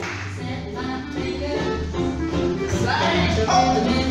Set my finger. Say, oh.